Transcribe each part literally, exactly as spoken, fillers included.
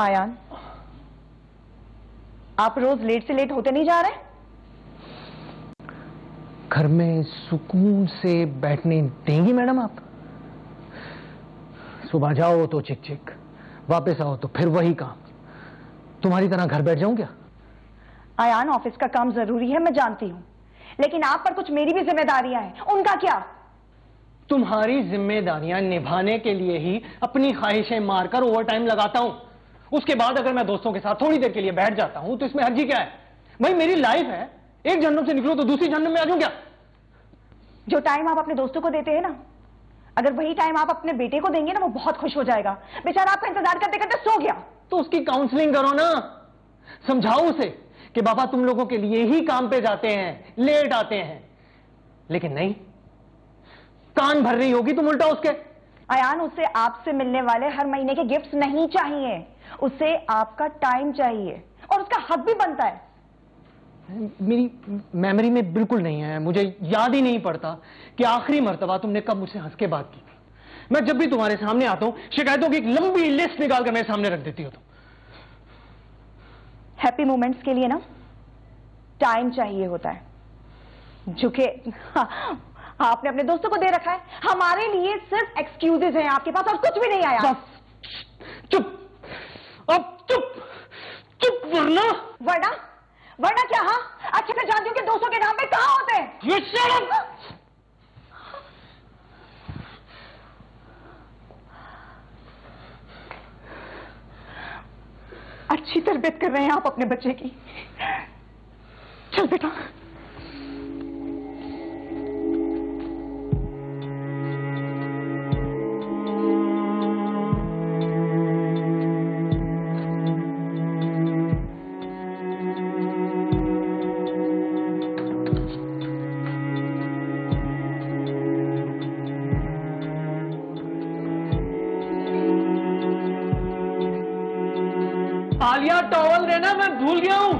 आयान, आप रोज लेट से लेट होते नहीं जा रहे? घर में सुकून से बैठने देंगी मैडम आप? सुबह जाओ तो चिक चिक, वापस आओ तो फिर वही काम। तुम्हारी तरह घर बैठ जाऊं क्या? आयान, ऑफिस का काम जरूरी है मैं जानती हूं, लेकिन आप पर कुछ मेरी भी जिम्मेदारियां हैं। उनका क्या? तुम्हारी जिम्मेदारियां निभाने के लिए ही अपनी ख्वाहिशें मारकर ओवर टाइम लगाता हूं। उसके बाद अगर मैं दोस्तों के साथ थोड़ी देर के लिए बैठ जाता हूं तो इसमें हर्जी क्या है? भाई मेरी लाइफ है, एक जन्म से निकलो तो दूसरी जन्म में आ जाऊं क्या? जो टाइम आप अपने दोस्तों को देते हैं ना, अगर वही टाइम आप अपने बेटे को देंगे ना, वो बहुत खुश हो जाएगा। बेचारा आपका इंतजार करते करते सो गया। तो उसकी काउंसलिंग करो ना, समझाओ उसे कि बाबा तुम लोगों के लिए ही काम पे जाते हैं, लेट आते हैं। लेकिन नहीं, कान भर रही होगी तुम उल्टा उसके। आयान, उसे आपसे मिलने वाले हर महीने के गिफ्ट्स नहीं चाहिए, उसे आपका टाइम चाहिए और उसका हक भी बनता है। मेरी मेमोरी में बिल्कुल नहीं है, मुझे याद ही नहीं पड़ता कि आखिरी मर्तबा तुमने कब मुझसे हंस के बात की थी। मैं जब भी तुम्हारे सामने आता हूं, शिकायतों की एक लंबी लिस्ट निकाल कर मेरे सामने रख देती हो तुम। हैप्पी मोमेंट्स के लिए ना टाइम चाहिए होता है, जो कि हाँ, आपने अपने दोस्तों को दे रखा है। हमारे लिए सिर्फ एक्सक्यूजेज हैं आपके पास और कुछ भी नहीं। आया बस चुप, अब चुप चुप वरना वरना वरना क्या? हाँ, अच्छा मैं जानती हूँ कि दोस्तों के नाम पे कहाँ होते हैं ये शर्म। अच्छी तरबियत कर रहे हैं आप अपने बच्चे की। चल बेटा। आलिया टॉवल देना, मैं भूल गया हूं।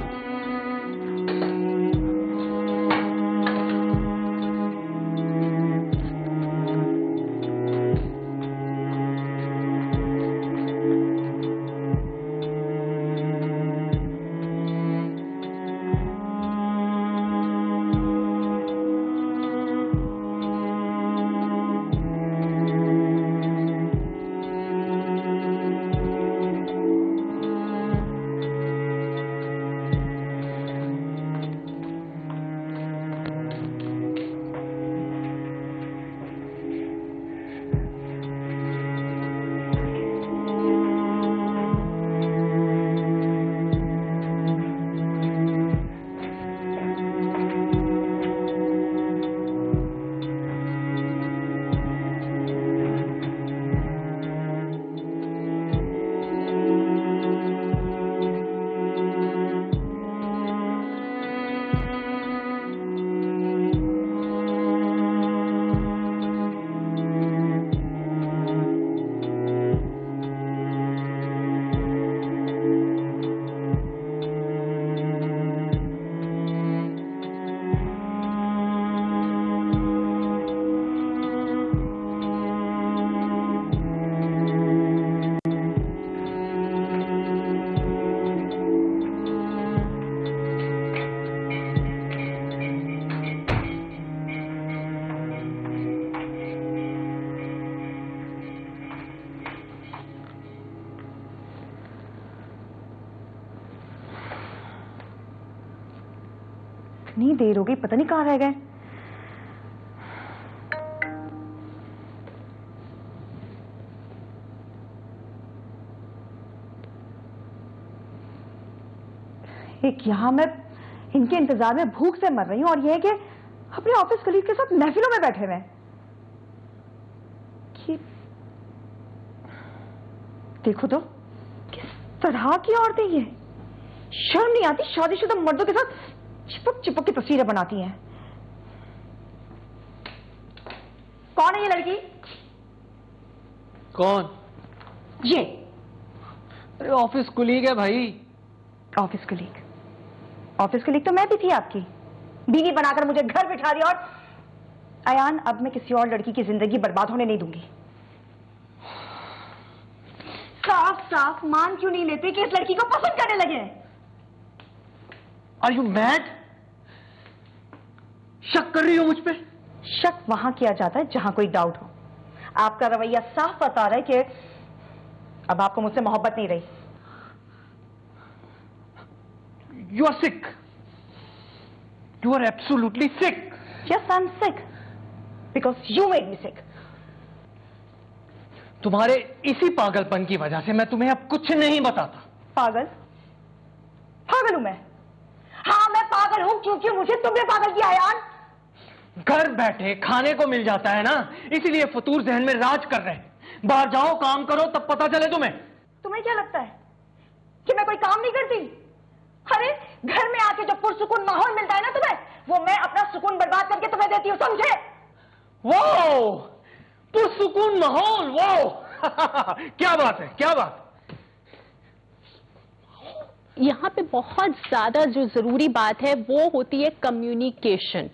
नहीं देर हो गई, पता नहीं कहां रह गए। एक यहां मैं इनके इंतजार में भूख से मर रही हूं और यह कि अपने ऑफिस कलीग के साथ महफिलों में बैठे हुए। देखो तो किस तरह की औरतें ये, शर्म नहीं आती। शादीशुदा मर्दों के साथ चिपक चिपक की तस्वीरें बनाती हैं। कौन है ये लड़की? कौन ये? अरे ऑफिस कुलीग है भाई। Office colleague? ऑफिस कुलीग तो मैं भी थी आपकी। बीवी बनाकर मुझे घर बिठा दिया। और आयान, अब मैं किसी और लड़की की जिंदगी बर्बाद होने नहीं दूंगी। साफ साफ मान क्यों नहीं लेते कि इस लड़की को पसंद करने लगे? Are you mad? शक कर रही हो मुझ पे? शक वहां किया जाता है जहां कोई डाउट हो। आपका रवैया साफ बता रहा है कि अब आपको मुझसे मोहब्बत नहीं रही। You are sick. You are absolutely sick. Yes, I'm sick. Because you made me sick. तुम्हारे इसी पागलपन की वजह से मैं तुम्हें अब कुछ नहीं बताता। पागल? पागल हूं मैं। हाँ मैं पागल हूं क्योंकि मुझे तुमने पागल किया यार। घर बैठे खाने को मिल जाता है ना, इसीलिए फतूर जहन में राज कर रहे हैं। बाहर जाओ काम करो तब पता चले तुम्हें। तुम्हें क्या लगता है कि मैं कोई काम नहीं करती? अरे घर में आके जो पुरसुकून माहौल मिलता है ना तुम्हें, वो मैं अपना सुकून बर्बाद करके तुम्हें देती हूँ, समझे? वो पुरसुकून माहौल, वो क्या बात है, क्या बात। यहाँ पे बहुत ज्यादा जो जरूरी बात है वो होती है कम्युनिकेशन।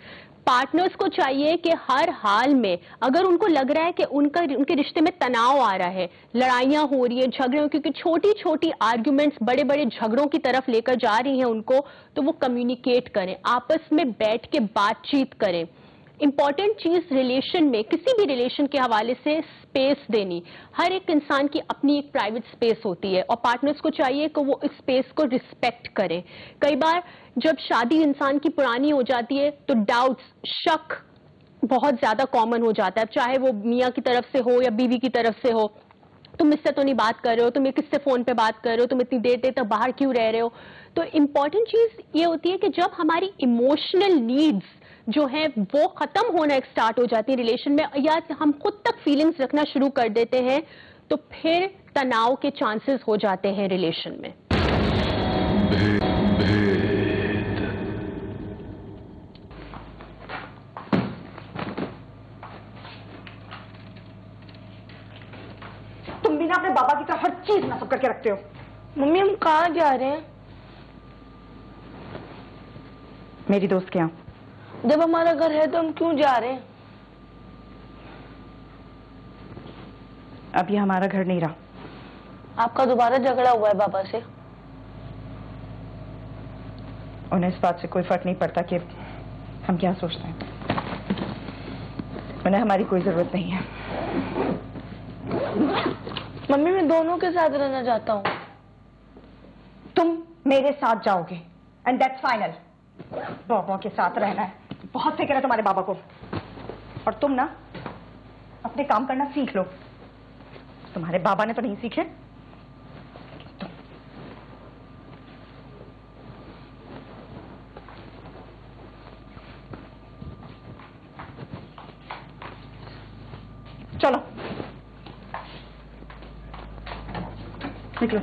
पार्टनर्स को चाहिए कि हर हाल में अगर उनको लग रहा है कि उनका उनके रिश्ते में तनाव आ रहा है, लड़ाइयाँ हो रही हैं, झगड़े हो, क्योंकि छोटी छोटी आर्ग्यूमेंट्स बड़े बड़े झगड़ों की तरफ लेकर जा रही हैं उनको, तो वो कम्युनिकेट करें, आपस में बैठ के बातचीत करें। इंपॉर्टेंट चीज रिलेशन में, किसी भी रिलेशन के हवाले से स्पेस देनी। हर एक इंसान की अपनी एक प्राइवेट स्पेस होती है और पार्टनर्स को चाहिए कि वो इस स्पेस को रिस्पेक्ट करें। कई बार जब शादी इंसान की पुरानी हो जाती है तो डाउट्स, शक बहुत ज्यादा कॉमन हो जाता है, चाहे वो मियाँ की तरफ से हो या बीवी की तरफ से हो। तुम इससे तो नहीं बात कर रहे हो, तुम किससे फोन पे बात कर रहे हो, तुम इतनी देर देर तक बाहर क्यों रह रहे हो। तो इंपॉर्टेंट चीज ये होती है कि जब हमारी इमोशनल नीड्स जो है वो खत्म होना स्टार्ट हो जाती है रिलेशन में, या हम खुद तक फीलिंग्स रखना शुरू कर देते हैं, तो फिर तनाव के चांसेस हो जाते हैं रिलेशन में। भे, भेद। तुम बिना अपने बाबा की तरफ हर चीज नस्ब करके रखते हो। मम्मी हम कहाँ जा रहे हैं? मेरी दोस्त के यहाँ। जब हमारा घर है तो हम क्यों जा रहे हैं? अब ये हमारा घर नहीं रहा। आपका दोबारा झगड़ा हुआ है बाबा से? उन्हें इस बात से कोई फर्क नहीं पड़ता कि हम क्या सोचते हैं, उन्हें हमारी कोई जरूरत नहीं है। मम्मी मैं दोनों के साथ रहना चाहता हूँ। तुम मेरे साथ जाओगे एंड दैट्स फाइनल। बाबा के साथ रहना है, बहुत फिक्र है तुम्हारे बाबा को। और तुम ना अपने काम करना सीख लो, तुम्हारे बाबा ने तो नहीं सीखे। चलो निकलो।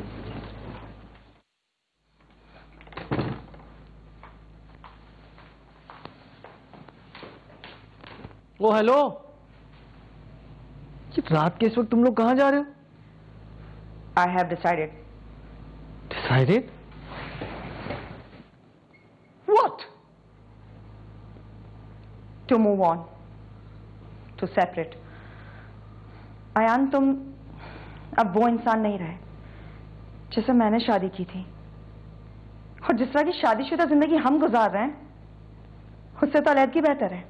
ओ हेलो, रात के इस वक्त तुम लोग कहाँ जा रहे हो? I have decided. Decided? What? To move on, to separate. Ayaan तुम अब वो इंसान नहीं रहे जिससे मैंने शादी की थी, और जिस तरह की शादीशुदा जिंदगी हम गुजार रहे हैं उससे तो अलग ही बेहतर है।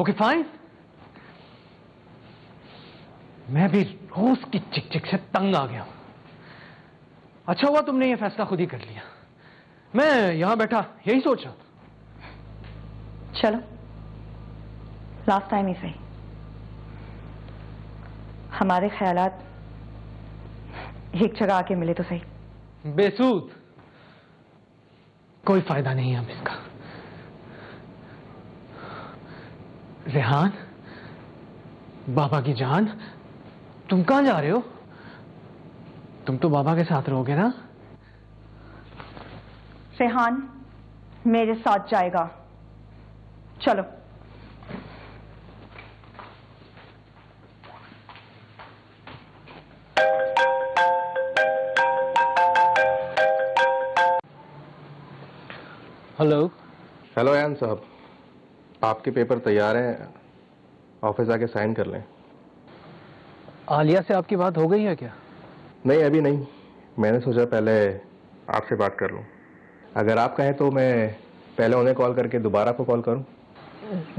Okay okay, fine. मैं भी रोज की चिक चिक से तंग आ गया हूं। अच्छा हुआ तुमने ये फैसला खुद ही कर लिया, मैं यहां बैठा यही सोच रहा था। चलो लास्ट टाइम ही सही, हमारे ख्यालात एक जगह आके मिले तो सही। बेसूद, कोई फायदा नहीं है हम इसका। रेहान, बाबा की जान, तुम कहाँ जा रहे हो? तुम तो बाबा के साथ रहोगे ना? रेहान मेरे साथ जाएगा। चलो हेलो। हेलो आयान साहब, आपके पेपर तैयार हैं, ऑफिस आके साइन कर लें। आलिया से आपकी बात हो गई है क्या? नहीं, अभी नहीं। मैंने सोचा पहले आपसे बात कर लूं। अगर आप कहें तो मैं पहले उन्हें कॉल करके दोबारा आपको कॉल करूं?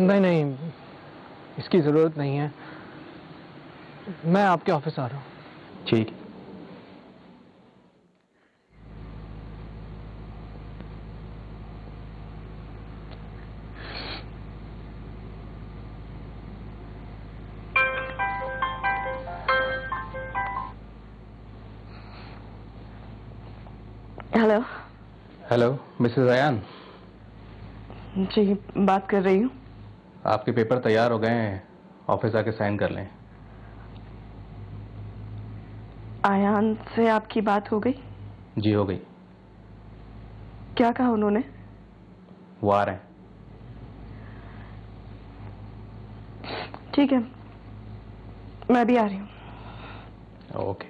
नहीं नहीं, इसकी ज़रूरत नहीं है। मैं आपके ऑफिस आ रहा हूं। ठीक। हेलो। Hello Mrs Ayaan. जी बात कर रही हूँ। आपके पेपर तैयार हो गए हैं, ऑफिस आके साइन कर लें। अयान से आपकी बात हो गई? जी हो गई। क्या कहा उन्होंने? वो आ रहे हैं। ठीक है, मैं भी आ रही हूँ। ओके।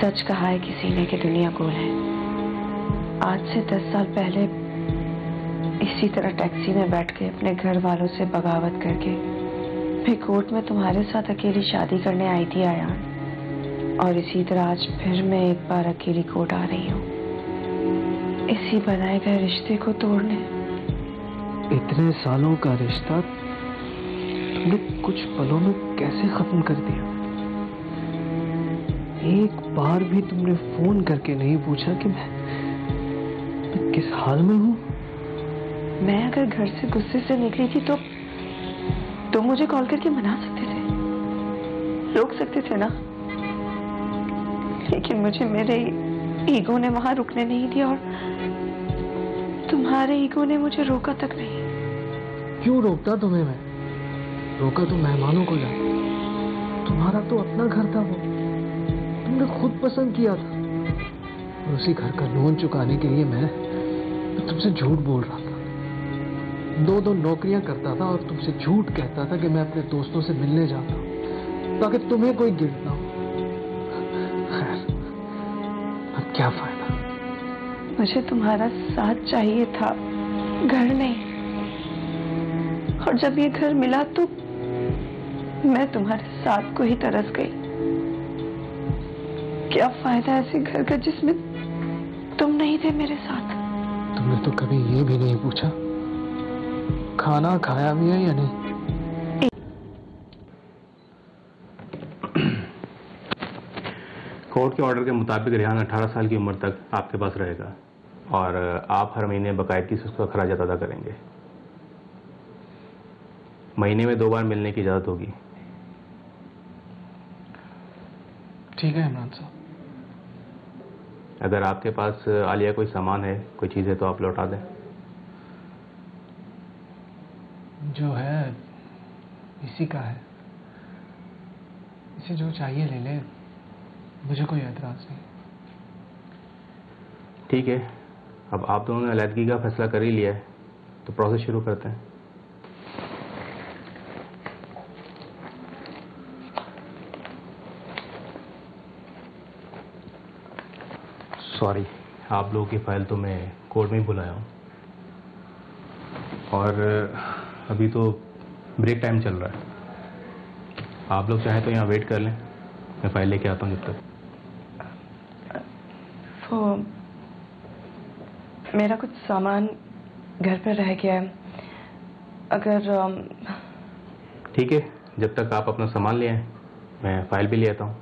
सच कहा है कि सीने की दुनिया गोल है। आज से दस साल पहले इसी तरह टैक्सी में बैठ के अपने घर वालों से बगावत करके फिर कोर्ट में तुम्हारे साथ अकेली शादी करने आई थी आयान, और इसी तरह आज फिर मैं एक बार अकेली कोर्ट आ रही हूँ, इसी बनाए गए रिश्ते को तोड़ने। इतने सालों का रिश्ता तुमने कुछ पलों में कैसे खत्म कर दिया? एक बार भी तुमने फोन करके नहीं पूछा कि मैं, मैं किस हाल में हूं। मैं अगर घर से गुस्से से निकली थी तो तो मुझे कॉल करके मना सकते थे, रोक सकते थे ना, लेकिन मुझे मेरे ईगो ने वहां रुकने नहीं दिया और तुम्हारे ईगो ने मुझे रोका तक नहीं। क्यों रोकता तुम्हें मैं? रोका तो मेहमानों को जा, तुम्हारा तो अपना घर था, वो तुमने खुद पसंद किया था। उसी घर का लोन चुकाने के लिए मैं तुमसे झूठ बोल रहा था, दो दो नौकरियां करता था और तुमसे झूठ कहता था कि मैं अपने दोस्तों से मिलने जाता हूं ताकि तुम्हें कोई गिल्ट ना हो। खैर, अब क्या फायदा। मुझे तुम्हारा साथ चाहिए था, घर नहीं, और जब ये घर मिला तो मैं तुम्हारे साथ को ही तरस गई। क्या फायदा ऐसे घर का जिसमें तुम नहीं थे मेरे साथ। तुमने तो कभी ये भी नहीं पूछा खाना खाया भी है या नहीं। कोर्ट के ऑर्डर के मुताबिक रेहान अठारह साल की उम्र तक आपके पास रहेगा और आप हर महीने बाकायदगी से उसका खर्चा अदा करेंगे। महीने में दो बार मिलने की इजाजत होगी। ठीक है इमरान साहब। अगर आपके पास आलिया कोई सामान है, कोई चीज़ है तो आप लौटा दें। जो है इसी का है, इसे जो चाहिए ले ले, मुझे कोई एतराज़ नहीं। ठीक है, अब आप दोनों ने अलैदगी का फैसला कर ही लिया है तो प्रोसेस शुरू करते हैं। सॉरी, आप लोगों की फाइल तो मैं कोर्ट में ही बुलाया हूँ और अभी तो ब्रेक टाइम चल रहा है। आप लोग चाहें तो यहाँ वेट कर लें, मैं फाइल लेके आता हूँ जब तक। तो मेरा कुछ सामान घर पर रह गया है, अगर ठीक है जब तक आप अपना सामान ले आए मैं फाइल भी ले आता हूँ।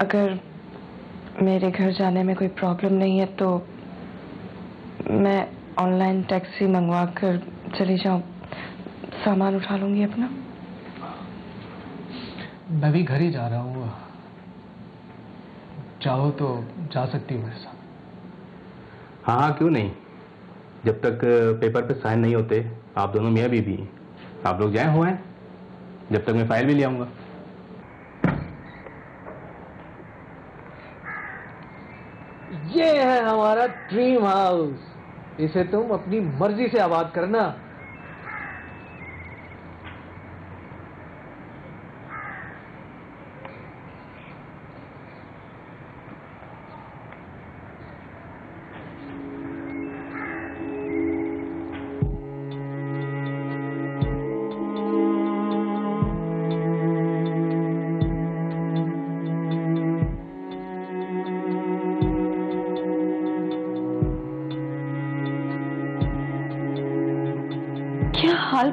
अगर मेरे घर जाने में कोई प्रॉब्लम नहीं है तो मैं ऑनलाइन टैक्सी मंगवा कर चली जाऊँ, सामान उठा लूँगी अपना। मैं भी घर ही जा रहा हूँ, चाहो तो जा सकती हूँ मेरे साथ। हाँ हाँ क्यों नहीं, जब तक पेपर पे साइन नहीं होते आप दोनों मियाँ बीवी आप लोग जाए हुए हैं, जब तक मैं फाइल भी ले आऊँगा। ये है हमारा ड्रीम हाउस, इसे तुम अपनी मर्जी से आबाद करना।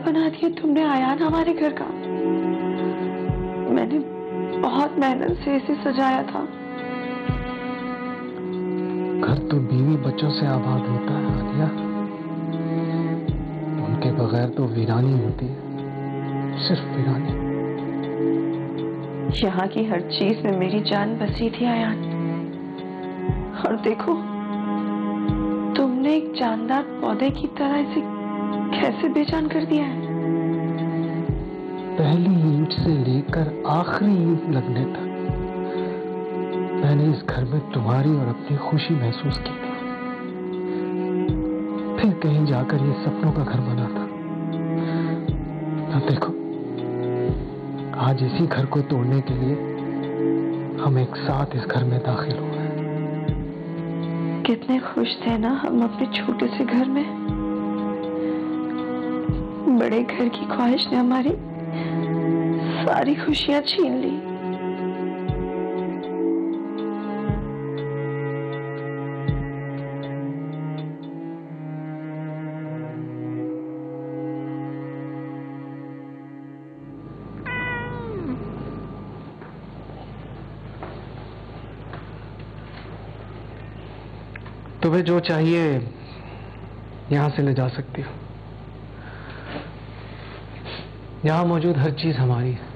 बना दिया तुमने आयान हमारे घर का, मैंने बहुत मेहनत से इसे सजाया था। घर तो बीवी बच्चों से आबाद होता है आलिया, उनके बगैर तो वीरानी होती है, सिर्फ वीरानी। यहाँ की हर चीज में मेरी जान बसी थी आयान, और देखो तुमने एक जानदार पौधे की तरह इसे कैसे बेचान कर दिया है। पहली ईंट से लेकर आखिरी ईंट लगने तक मैंने इस घर में तुम्हारी और अपनी खुशी महसूस की थी, फिर कहीं जाकर ये सपनों का घर बना था। अब देखो आज इसी घर को तोड़ने के लिए हम एक साथ इस घर में दाखिल हुए हैं। कितने खुश थे ना हम अपने छोटे से घर में, बड़े घर की ख्वाहिश ने हमारी सारी खुशियां छीन ली। तुम्हें जो चाहिए यहां से ले जा सकती हो, यहाँ मौजूद हर चीज हमारी है।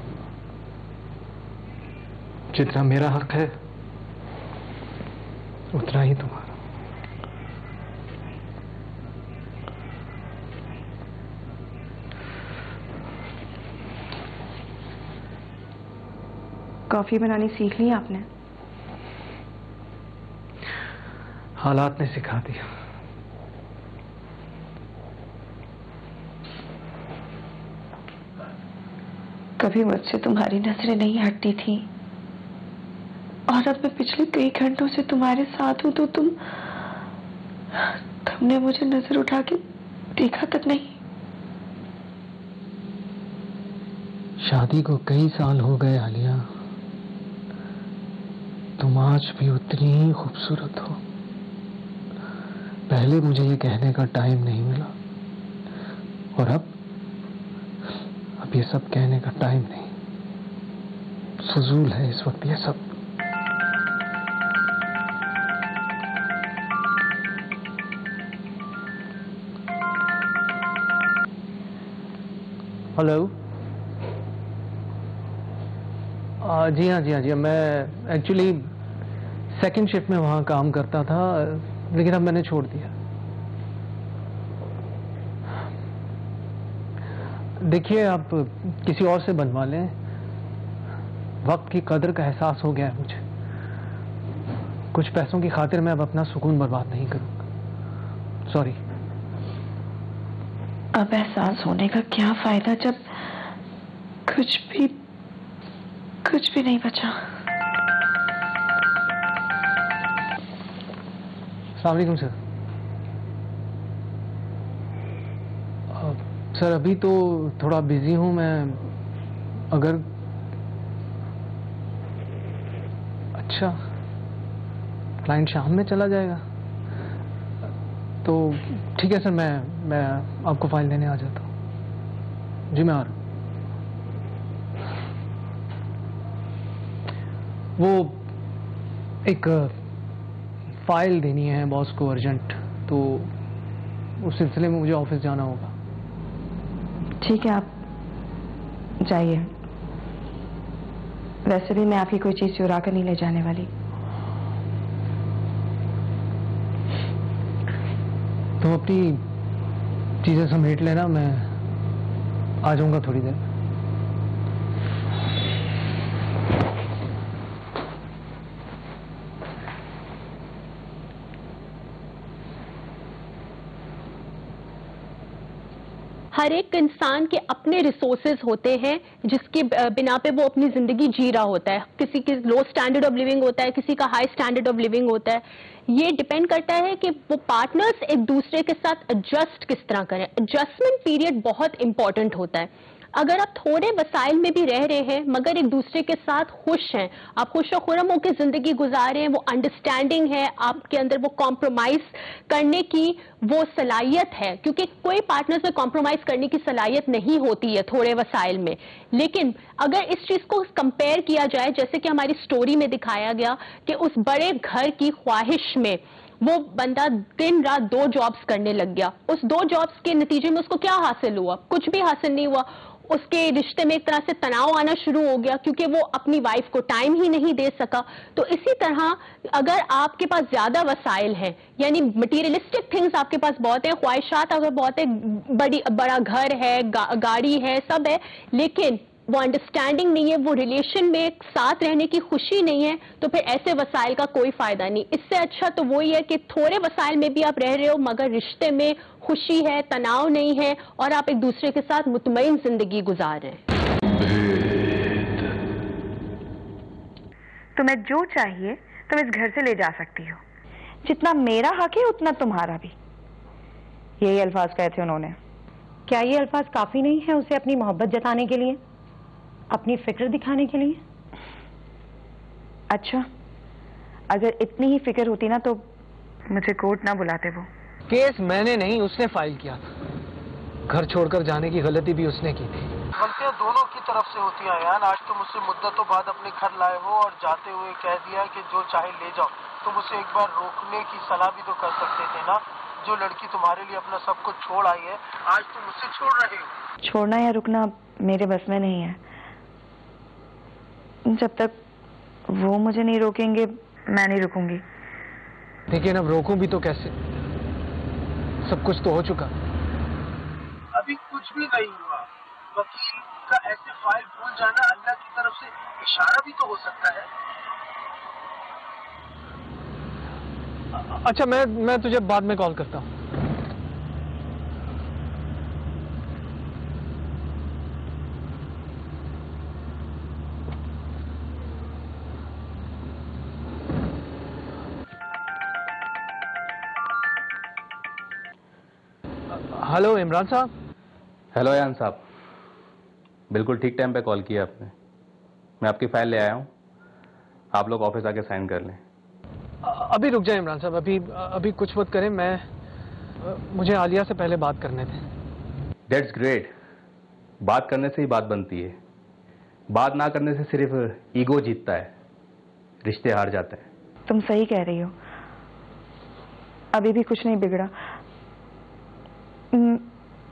जितना मेरा हक है उतना ही तुम्हारा। कॉफी बनानी सीख ली आपने? हालात ने सिखा दिया। कभी मुझसे तुम्हारी नजरें नहीं हटती थी, और अब मैं पिछले कई घंटों से तुम्हारे साथ हूं तो तुम तुमने मुझे नजर उठा के देखा तक नहीं। शादी को कई साल हो गए आलिया, तुम आज भी उतनी ही खूबसूरत हो। पहले मुझे ये कहने का टाइम नहीं मिला, और अब ये सब कहने का टाइम नहीं, फजूल है इस वक्त ये सब। हेलो, जी हाँ जी हाँ जी, मैं एक्चुअली सेकंड शिफ्ट में वहाँ काम करता था, लेकिन अब मैंने छोड़ दिया। देखिए आप किसी और से बनवा लें, वक्त की कदर का एहसास हो गया है मुझे। कुछ पैसों की खातिर मैं अब अपना सुकून बर्बाद नहीं करूंगा, सॉरी। अब एहसास होने का क्या फायदा जब कुछ भी कुछ भी नहीं बचा। अस्सलाम वालेकुम सर। सर अभी तो थोड़ा बिजी हूँ मैं, अगर अच्छा क्लाइंट शाम में चला जाएगा, तो ठीक है सर, मैं मैं आपको फाइल देने आ जाता हूँ। जी मैं आ रहा हूँ। वो एक फाइल देनी है बॉस को अर्जेंट, तो उस सिलसिले में मुझे ऑफिस जाना होगा। ठीक है, आप जाइए। वैसे भी मैं आपकी कोई चीज़ चुरा कर नहीं ले जाने वाली। तो अपनी चीज़ें समेट लेना, मैं आ जाऊंगा थोड़ी देर। हर एक इंसान के अपने रिसोर्सेज होते हैं जिसके बिना पे वो अपनी जिंदगी जी रहा होता है। किसी के लो स्टैंडर्ड ऑफ लिविंग होता है, किसी का हाई स्टैंडर्ड ऑफ लिविंग होता है। ये डिपेंड करता है कि वो पार्टनर्स एक दूसरे के साथ एडजस्ट किस तरह करें। एडजस्टमेंट पीरियड बहुत इंपॉर्टेंट होता है। अगर आप थोड़े वसाइल में भी रह रहे हैं मगर एक दूसरे के साथ खुश हैं, आप खुश और खुरम होकर जिंदगी गुजार रहे हैं, वो अंडरस्टैंडिंग है आपके अंदर, वो कॉम्प्रोमाइज करने की वो सलाहियत है, क्योंकि कोई पार्टनर में कॉम्प्रोमाइज करने की सलाहियत नहीं होती है थोड़े वसाइल में। लेकिन अगर इस चीज़ को कंपेयर किया जाए, जैसे कि हमारी स्टोरी में दिखाया गया कि उस बड़े घर की ख्वाहिश में वो बंदा दिन रात दो जॉब्स करने लग गया। उस दो जॉब्स के नतीजे में उसको क्या हासिल हुआ? कुछ भी हासिल नहीं हुआ। उसके रिश्ते में एक तरह से तनाव आना शुरू हो गया क्योंकि वो अपनी वाइफ को टाइम ही नहीं दे सका। तो इसी तरह अगर आपके पास ज़्यादा वसाइल हैं, यानी मटीरियलिस्टिक थिंग्स आपके पास बहुत हैं, ख्वाहिशात अगर बहुत है, बड़ी बड़ा घर है, गा, गाड़ी है, सब है, लेकिन वो अंडरस्टैंडिंग नहीं है, वो रिलेशन में साथ रहने की खुशी नहीं है, तो फिर ऐसे वसाइल का कोई फायदा नहीं। इससे अच्छा तो वही है कि थोड़े वसाइल में भी आप रह रहे हो मगर रिश्ते में खुशी है, तनाव नहीं है और आप एक दूसरे के साथ मुतमईन जिंदगी गुजार रहे हैं। तुम्हें जो चाहिए तुम इस घर से ले जा सकती हो, जितना मेरा हक है उतना तुम्हारा भी। यही अल्फाज कहे थे उन्होंने। क्या ये अल्फाज काफी नहीं है उसे अपनी मोहब्बत जताने के लिए, अपनी फिक्र दिखाने के लिए? अच्छा, अगर इतनी ही फिक्र होती ना तो मुझे कोर्ट ना बुलाते। वो केस मैंने नहीं, उसने फाइल किया था। घर छोड़कर जाने की गलती भी उसने की थी। गलतियाँ दोनों की तरफ से होती हैं यार। आज तुम उससे मुद्दतों बाद अपने घर लाए हो और जाते हुए कह दिया कि जो चाहे ले जाओ। तुम उसे एक बार रोकने की सलाह भी तो कर सकते थे ना। जो लड़की तुम्हारे लिए अपना सब कुछ छोड़ आई है, आज तुम उससे छोड़ रहे हो। छोड़ना या रुकना मेरे बस में नहीं है। जब तक वो मुझे नहीं रोकेंगे मैं नहीं रुकूंगी। लेकिन अब रोकूं भी तो कैसे? सब कुछ तो हो चुका। अभी कुछ भी नहीं हुआ। वकील का ऐसे फाइल भूल जाना अल्लाह की तरफ से इशारा भी तो हो सकता है। अच्छा, मैं मैं तुझे बाद में कॉल करता हूँ। हेलो इमरान साहब। हेलो यान साहब, बिल्कुल ठीक टाइम पे कॉल किया आपने। मैं आपकी फाइल ले आया हूँ, आप लोग ऑफिस आके साइन कर लें। अभी रुक जाए इमरान साहब, अभी अभी कुछ मत करें। मैं मुझे आलिया से पहले बात करने थे। That's great. बात करने से ही बात बनती है, बात ना करने से सिर्फ ईगो जीतता है, रिश्ते हार जाते हैं। तुम सही कह रही हो, अभी भी कुछ नहीं बिगड़ा।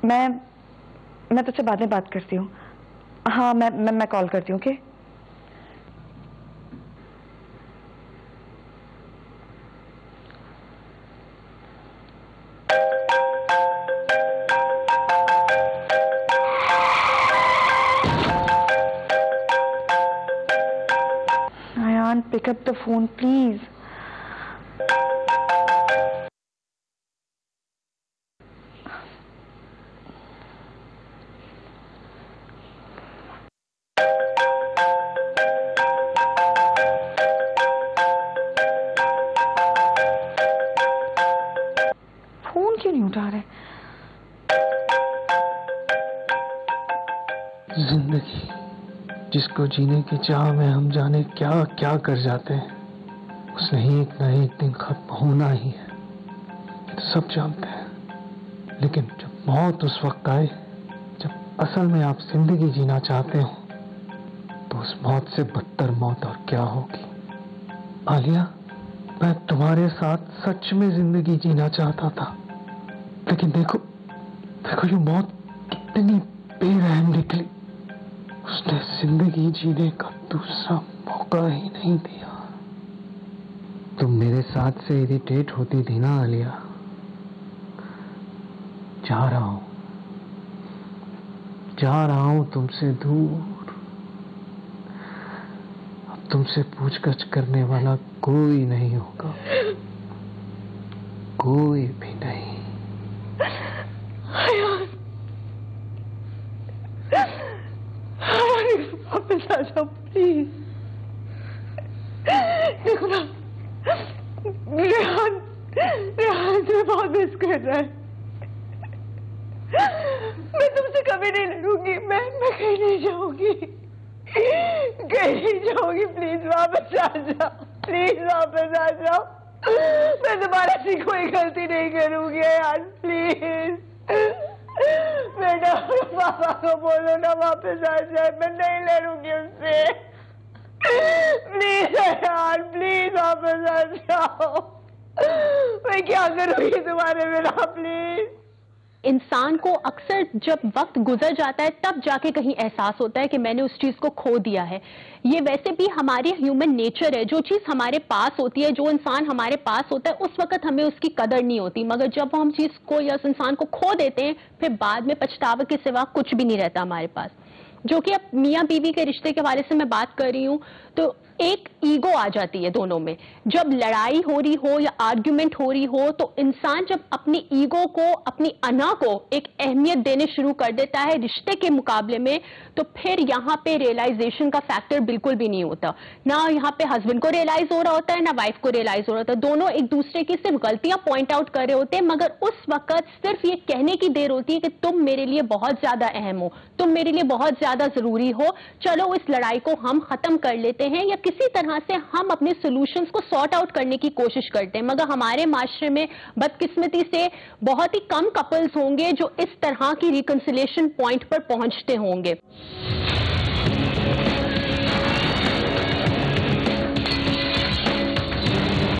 मैं मैं तुझसे बाद में बात करती हूँ। हाँ, मैं मैं, मैं कॉल करती हूँ। Okay, Ayaan, pick up the phone please. जिंदगी जिसको जीने की चाह में हम जाने क्या क्या कर जाते हैं। उसने एक ना एक दिन खत्म होना ही है, ये तो सब जानते हैं। लेकिन जब मौत उस वक्त आए जब असल में आप जिंदगी जीना चाहते हो, तो उस मौत से बदतर मौत और क्या होगी। आलिया, मैं तुम्हारे साथ सच में जिंदगी जीना चाहता था, लेकिन देखो देखो ये मौत कितनी बेरहम निकली। उसने जिंदगी जीने का दूसरा मौका ही नहीं दिया। तुम मेरे साथ से इरिटेट होती थी ना आलिया, जा रहा हूं जा रहा हूं तुमसे दूर। अब तुमसे पूछताछ करने वाला कोई नहीं होगा, कोई भी नहीं। वापस आ जाओ प्लीज। देखो ना रेहान, रेहान तुम्हें बहुत मिस कर रहा है। मैं तुमसे कभी नहीं लड़ूंगी, मैं मैं कहीं नहीं जाऊंगी, कहीं नहीं जाऊंगी। प्लीज वापस आ जाओ, प्लीज वापस आ जाओ। मैं दोबारा से कोई गलती नहीं करूंगी यार, प्लीज। बेटा पापा को बोलो ना वापस आ जाए, मैं नहीं लड़ूंगी उससे। प्लीज यार, प्लीज वापस आ जाओ। मैं क्या करूंगी तुम्हारे बिना, प्लीज। इंसान को अक्सर जब वक्त गुजर जाता है तब जाके कहीं एहसास होता है कि मैंने उस चीज़ को खो दिया है। ये वैसे भी हमारी ह्यूमन नेचर है, जो चीज़ हमारे पास होती है, जो इंसान हमारे पास होता है, उस वक्त हमें उसकी कदर नहीं होती। मगर जब हम चीज़ को या उस इंसान को खो देते हैं, फिर बाद में पछतावा के सिवा कुछ भी नहीं रहता हमारे पास। जो कि अब मियाँ बीवी के रिश्ते के हवाले से मैं बात कर रही हूँ, तो एक ईगो आ जाती है दोनों में। जब लड़ाई हो रही हो या आर्ग्यूमेंट हो रही हो, तो इंसान जब अपनी ईगो को, अपनी अना को एक अहमियत देने शुरू कर देता है रिश्ते के मुकाबले में, तो फिर यहाँ पे रियलाइजेशन का फैक्टर बिल्कुल भी नहीं होता। ना यहाँ पे हस्बैंड को रियलाइज हो रहा होता है, ना वाइफ को रियलाइज हो रहा होता है। दोनों एक दूसरे की सिर्फ गलतियां पॉइंट आउट कर रहे होते हैं, मगर उस वक्त सिर्फ ये कहने की देर होती है कि तुम मेरे लिए बहुत ज्यादा अहम हो, तुम मेरे लिए बहुत ज्यादा जरूरी हो, चलो इस लड़ाई को हम खत्म कर लेते हैं, या किसी तरह से हम अपने सॉल्यूशंस को सॉर्ट आउट करने की कोशिश करते हैं। मगर हमारे माशरे में बदकिस्मती से बहुत ही कम कपल्स होंगे जो इस तरह की रिकंसिलिएशन पॉइंट पर पहुंचते होंगे।